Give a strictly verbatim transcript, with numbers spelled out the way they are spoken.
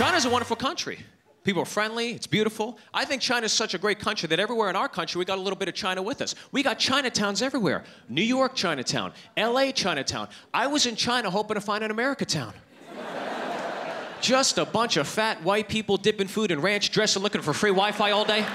China's a wonderful country. People are friendly, it's beautiful. I think China's such a great country that everywhere in our country, we got a little bit of China with us. We got Chinatowns everywhere. New York Chinatown, L A Chinatown. I was in China hoping to find an America town. Just a bunch of fat white people dipping food in ranch, dressing, looking for free Wi-Fi all day.